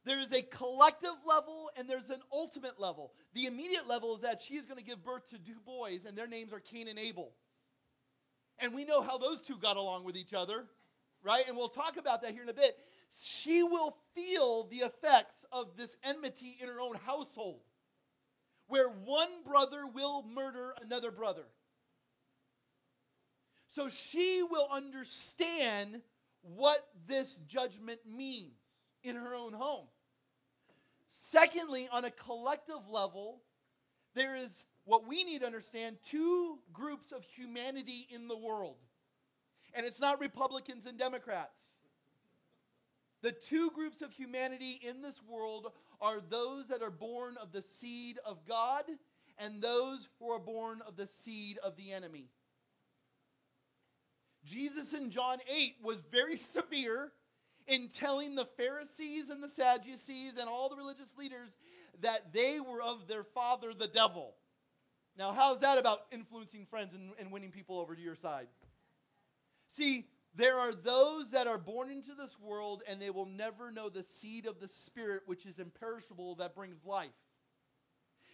there is a collective level, and there's an ultimate level. The immediate level is that she is going to give birth to two boys, and their names are Cain and Abel. And we know how those two got along with each other, right? And we'll talk about that here in a bit. She will feel the effects of this enmity in her own household, where one brother will murder another brother. So she will understand what this judgment means in her own home. Secondly, on a collective level, there is what we need to understand, two groups of humanity in the world. And it's not Republicans and Democrats. The two groups of humanity in this world are those that are born of the seed of God and those who are born of the seed of the enemy. Jesus in John eight was very severe in telling the Pharisees and the Sadducees and all the religious leaders that they were of their father, the devil. Now, how's that about influencing friends and, and winning people over to your side? See, there are those that are born into this world and they will never know the seed of the Spirit, which is imperishable, that brings life.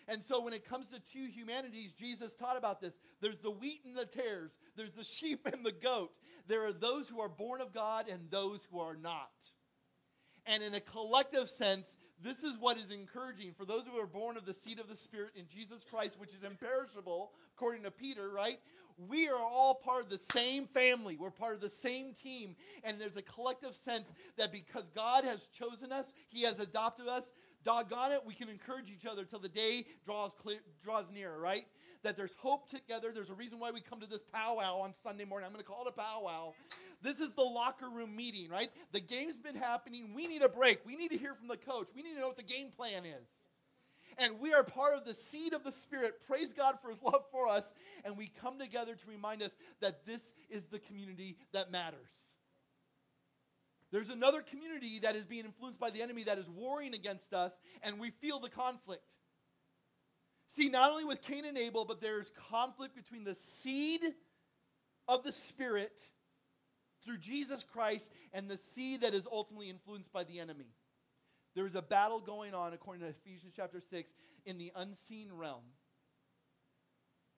And so when it comes to two humanities, Jesus taught about this. There's the wheat and the tares. There's the sheep and the goat. There are those who are born of God and those who are not. And in a collective sense, this is what is encouraging. For those who are born of the seed of the Spirit in Jesus Christ, which is imperishable, according to Peter, right? We are all part of the same family. We're part of the same team. And there's a collective sense that because God has chosen us, he has adopted us, doggone it, we can encourage each other till the day draws clear, draws near, right? that there's hope together. There's a reason why we come to this powwow on Sunday morning. I'm going to call it a powwow. This is the locker room meeting, right? The game's been happening. We need a break. We need to hear from the coach. We need to know what the game plan is. And we are part of the seed of the Spirit. Praise God for His love for us. And we come together to remind us that this is the community that matters. There's another community that is being influenced by the enemy that is warring against us, and we feel the conflict. See, not only with Cain and Abel, but there's conflict between the seed of the Spirit through Jesus Christ and the seed that is ultimately influenced by the enemy. There is a battle going on, according to Ephesians chapter six, in the unseen realm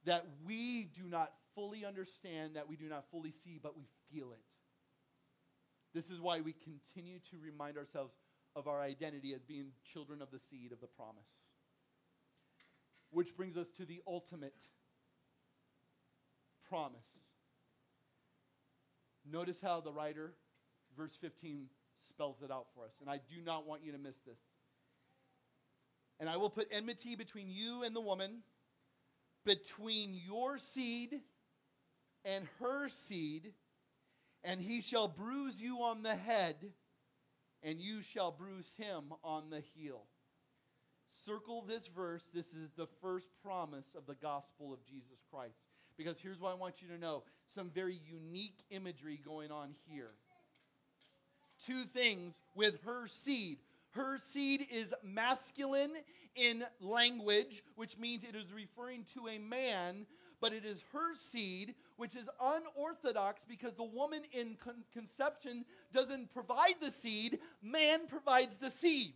that we do not fully understand, that we do not fully see, but we feel it. This is why we continue to remind ourselves of our identity as being children of the seed of the promise. Which brings us to the ultimate promise. Notice how the writer, verse fifteen, spells it out for us. And I do not want you to miss this. And I will put enmity between you and the woman, between your seed and her seed, and he shall bruise you on the head, and you shall bruise him on the heel. Circle this verse. This is the first promise of the gospel of Jesus Christ. Because here's what I want you to know. Some very unique imagery going on here. Two things with her seed. Her seed is masculine in language, which means it is referring to a man, but it is her seed, which is unorthodox because the woman in con- conception doesn't provide the seed. Man provides the seed.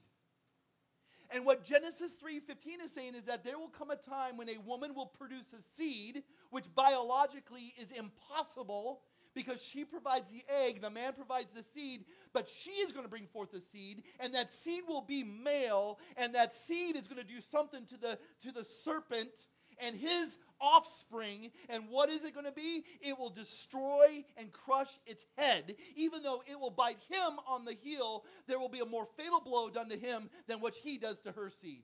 And what Genesis three fifteen is saying is that there will come a time when a woman will produce a seed, which biologically is impossible because she provides the egg, the man provides the seed, but she is going to bring forth a seed, and that seed will be male, and that seed is going to do something to the, to the serpent and his offspring, and what is it going to be? It will destroy and crush its head. Even though it will bite him on the heel, there will be a more fatal blow done to him than what he does to her seed.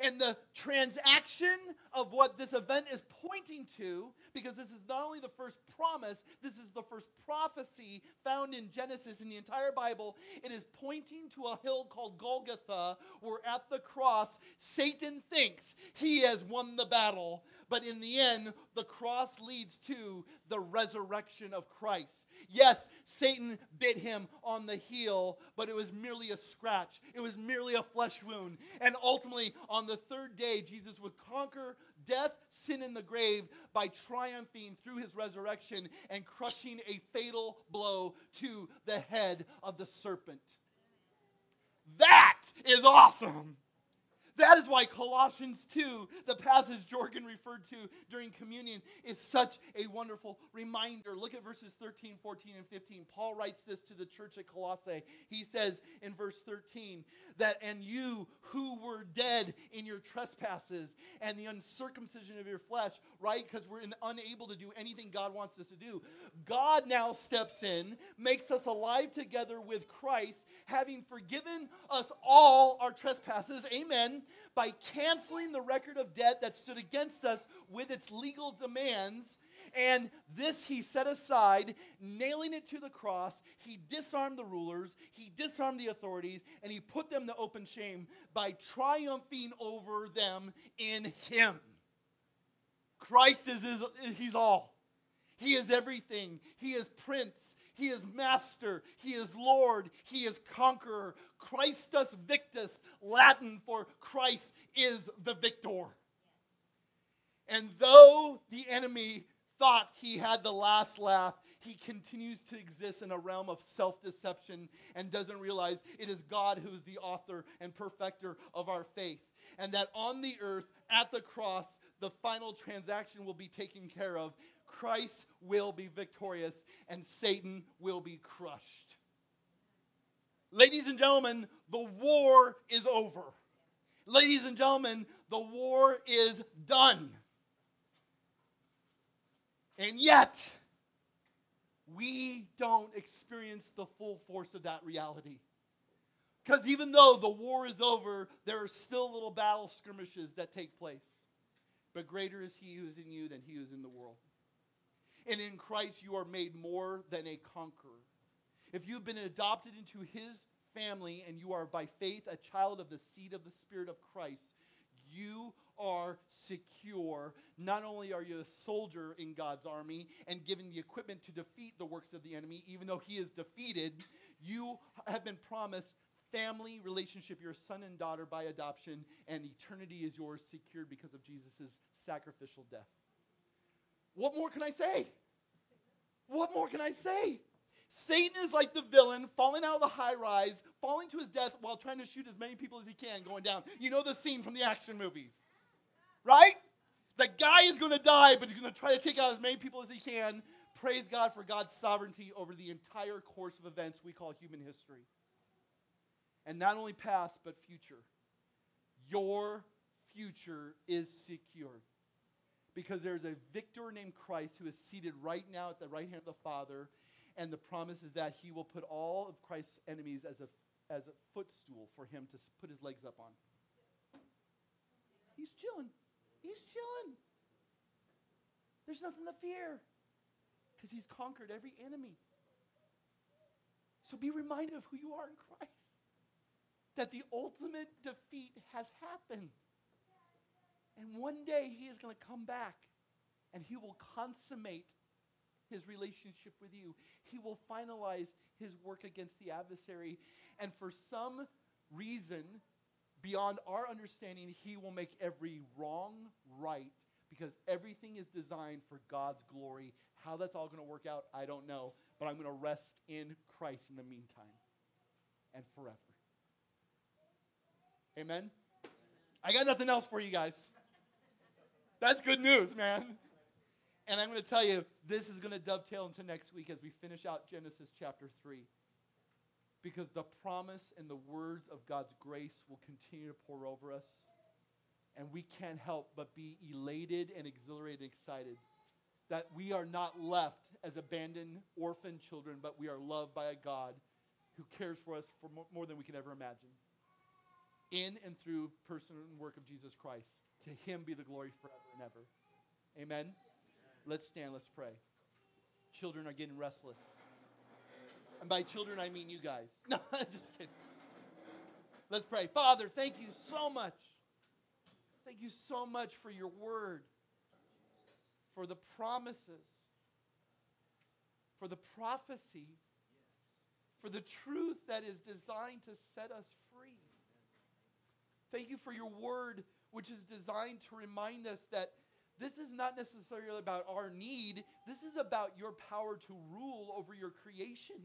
And the transaction of what this event is pointing to, because this is not only the first promise, this is the first prophecy found in Genesis in the entire Bible. It is pointing to a hill called Golgotha, where at the cross, Satan thinks he has won the battle. But in the end, the cross leads to the resurrection of Christ. Yes, Satan bit him on the heel, but it was merely a scratch. It was merely a flesh wound. And ultimately, on the third day, Jesus would conquer death, sin, and the grave by triumphing through his resurrection and crushing a fatal blow to the head of the serpent. That is awesome! That is why Colossians two, the passage Jorgen referred to during communion, is such a wonderful reminder. Look at verses thirteen, fourteen, and fifteen. Paul writes this to the church at Colossae. He says in verse thirteen that, "And you who were dead in your trespasses and the uncircumcision of your flesh," right? Because we're unable to do anything God wants us to do. "God now steps in, makes us alive together with Christ, having forgiven us all our trespasses." Amen. "By canceling the record of debt that stood against us with its legal demands, and this he set aside, nailing it to the cross. He disarmed the rulers, he disarmed the authorities, and he put them to open shame by triumphing over them in him." Christ is his, he's all. He is everything. He is Prince. He is Master. He is Lord. He is Conqueror. Christus Victus, Latin for Christ is the victor. And though the enemy thought he had the last laugh, he continues to exist in a realm of self-deception and doesn't realize it is God who is the author and perfecter of our faith. And that on the earth, at the cross, the final transaction will be taken care of. Christ will be victorious, and Satan will be crushed. Ladies and gentlemen, the war is over. Ladies and gentlemen, the war is done. And yet, we don't experience the full force of that reality. Because even though the war is over, there are still little battle skirmishes that take place. But greater is he who is in you than he who is in the world. And in Christ you are made more than a conqueror. If you've been adopted into his family and you are by faith a child of the seed of the Spirit of Christ, you are secure. Not only are you a soldier in God's army and given the equipment to defeat the works of the enemy, even though he is defeated, you have been promised family relationship, your son and daughter by adoption, and eternity is yours, secured because of Jesus' sacrificial death. What more can I say? What more can I say? Satan is like the villain falling out of the high rise, falling to his death while trying to shoot as many people as he can going down. You know the scene from the action movies, right? The guy is going to die, but he's going to try to take out as many people as he can. Praise God for God's sovereignty over the entire course of events we call human history. And not only past, but future. Your future is secured. Because there's a victor named Christ who is seated right now at the right hand of the Father. And the promise is that he will put all of Christ's enemies as a, as a footstool for him to put his legs up on. He's chilling. He's chilling. There's nothing to fear. Because he's conquered every enemy. So be reminded of who you are in Christ. That the ultimate defeat has happened. And one day he is going to come back and he will consummate his relationship with you. He will finalize his work against the adversary. And for some reason, beyond our understanding, he will make every wrong right, because everything is designed for God's glory. How that's all going to work out, I don't know. But I'm going to rest in Christ in the meantime and forever. Amen? I got nothing else for you guys. That's good news, man. And I'm going to tell you, this is going to dovetail into next week as we finish out Genesis chapter three. Because the promise and the words of God's grace will continue to pour over us. And we can't help but be elated and exhilarated and excited that we are not left as abandoned orphan children, but we are loved by a God who cares for us for more than we could ever imagine. In and through person and work of Jesus Christ. To him be the glory forever and ever. Amen? Amen. Let's stand, let's pray. Children are getting restless. And by children, I mean you guys. No, just kidding. Let's pray. Father, thank you so much. Thank you so much for your word, for the promises, for the prophecy, for the truth that is designed to set us free. Thank you for your word, which is designed to remind us that this is not necessarily about our need. This is about your power to rule over your creation.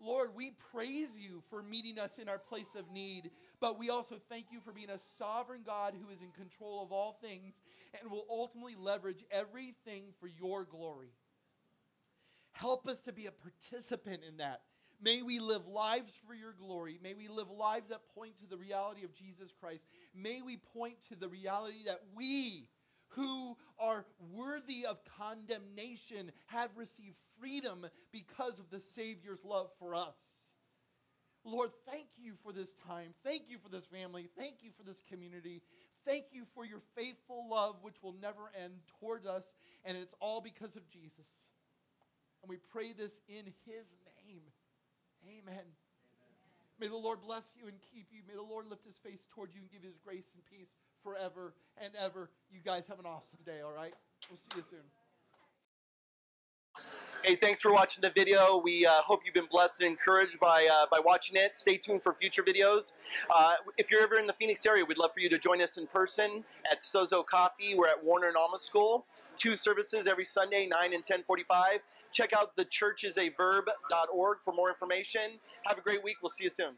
Lord, we praise you for meeting us in our place of need, but we also thank you for being a sovereign God who is in control of all things and will ultimately leverage everything for your glory. Help us to be a participant in that. May we live lives for your glory. May we live lives that point to the reality of Jesus Christ. May we point to the reality that we, who are worthy of condemnation, have received freedom because of the Savior's love for us. Lord, thank you for this time. Thank you for this family. Thank you for this community. Thank you for your faithful love, which will never end toward us, and it's all because of Jesus. And we pray this in his name. Amen. Amen. May the Lord bless you and keep you. May the Lord lift his face toward you and give his grace and peace forever and ever. You guys have an awesome day, all right? We'll see you soon. Hey, thanks for watching the video. We uh, hope you've been blessed and encouraged by uh, by watching it. Stay tuned for future videos. Uh, if you're ever in the Phoenix area, we'd love for you to join us in person at Sozo Coffee. We're at Warner and Alma School. Two services every Sunday, nine and ten forty-five. Check out the church is a verb dot org for more information. Have a great week. We'll see you soon.